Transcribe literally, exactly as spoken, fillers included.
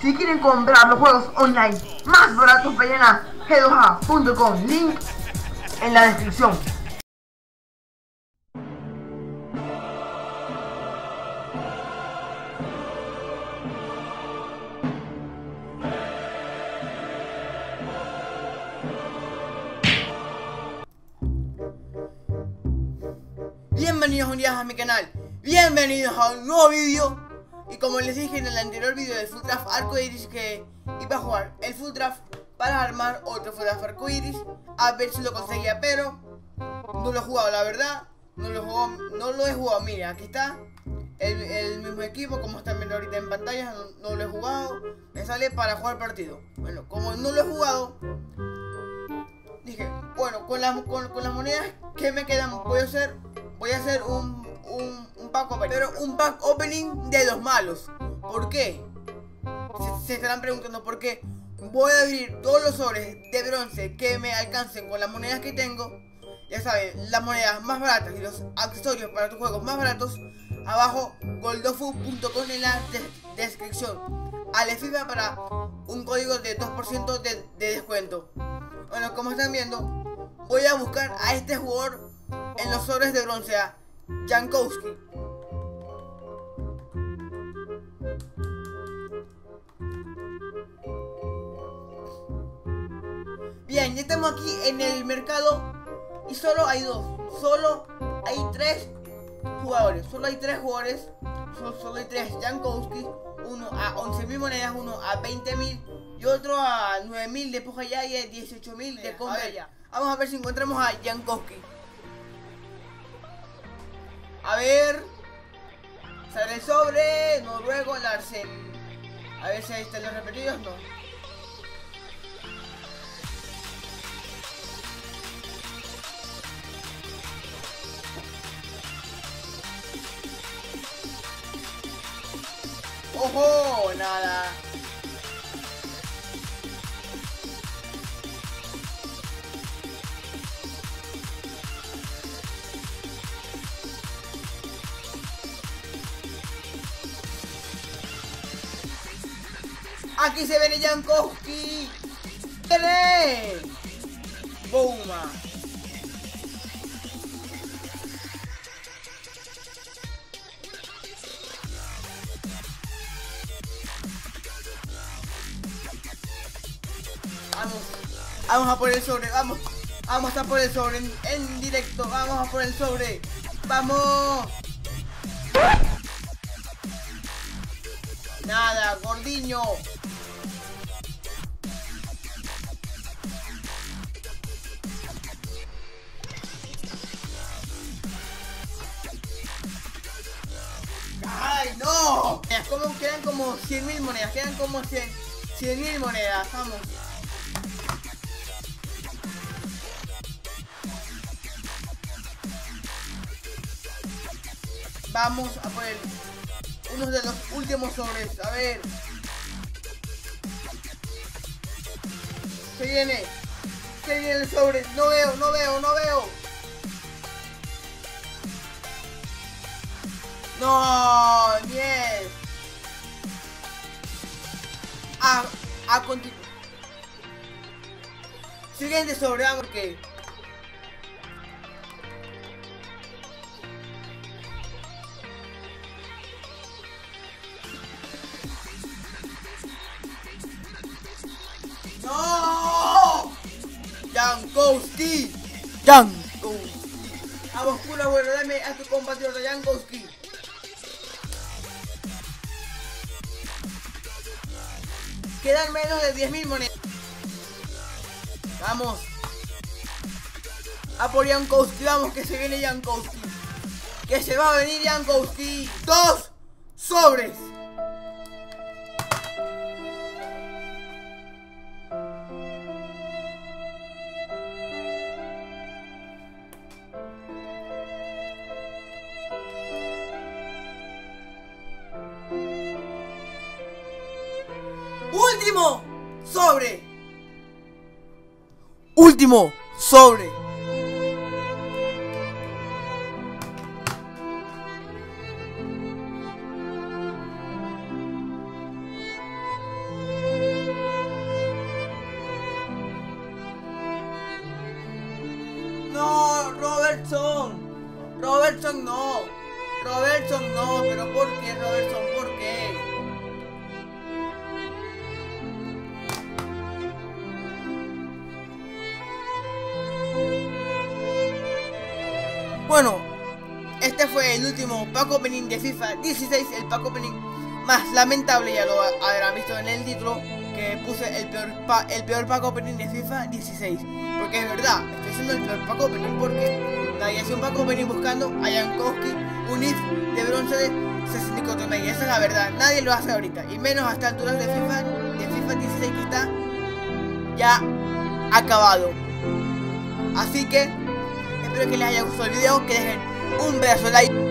Si quieren comprar los juegos online más baratos, vayan a g dos a punto com, link en la descripción. Bienvenidos un día a mi canal, bienvenidos a un nuevo vídeo. Y como les dije en el anterior vídeo del Full Draft Arcoiris, que iba a jugar el Full Draft para armar otro Full Draft Arcoiris, a ver si lo conseguía, pero no lo he jugado, la verdad. No lo he jugado, no lo he jugado. Mira, aquí está el, el mismo equipo, como están viendo ahorita en pantalla. No, no lo he jugado, me sale para jugar partido. Bueno, como no lo he jugado, dije, bueno, con, la, con, con las monedas que me quedan voy a hacer, voy a hacer un... Un, un pack opening, pero un pack opening de los malos. ¿Por qué? Se, se estarán preguntando por qué. Voy a abrir todos los sobres de bronce que me alcancen con las monedas que tengo. Ya saben, las monedas más baratas y los accesorios para tus juegos más baratos. Abajo, goldofu punto com en la de descripción. Ale FIFA para un código de dos por ciento de, de descuento. Bueno, como están viendo, voy a buscar a este jugador en los sobres de bronce, a Jankowski. Bien, ya estamos aquí en el mercado y solo hay dos, solo hay tres jugadores, solo hay tres jugadores, solo, solo hay tres Jankowski, uno a once mil monedas, uno a veinte mil y otro a nueve mil de Pojaya y a dieciocho mil de Converya. Vamos a ver si encontramos a Jankowski. A ver, sale el sobre, noruego, Larsen. A ver si ahí están los repetidos, no. ¡Ojo! Nada. Aquí se viene Jankowski. ¡Tres! Buma. Vamos, vamos a por el sobre, vamos, vamos a por el sobre en, en directo, vamos a por el sobre, vamos. Nada, gordiño. ¡Ay, no! Como, quedan como cien mil monedas, quedan como cien mil monedas, vamos. Vamos a por el, uno de los últimos sobres, a ver. Se viene, se viene el sobre, no veo, no veo, no veo. No, diez. A, a continuación. Siguiente sobre, porque no. Jankowski, Jankowski. A vos, cura, bueno, dame a tu compatriota Jankowski. Quedan menos de diez mil monedas. Vamos a por Jankowski, vamos que se viene Jankowski, que se va a venir Jankowski. Dos sobres. Último sobre. Último sobre. Robertson. Robertson no. Robertson no. Pero ¿por qué, Robertson? ¿Por qué? Bueno, este fue el último pack opening de FIFA dieciséis. El pack opening más lamentable, ya lo habrán visto en el título, que puse el peor, pa el peor pack opening de FIFA dieciséis. Porque es verdad, estoy haciendo el peor pack opening porque... nadie hace un pack opening buscando a Jankowski, un I F de bronce de sesenta y cuatro mil. Esa es la verdad, nadie lo hace ahorita. Y menos hasta alturas de FIFA, de FIFA dieciséis, que está ya acabado. Así que espero que les haya gustado el video, que dejen un pedazo de like.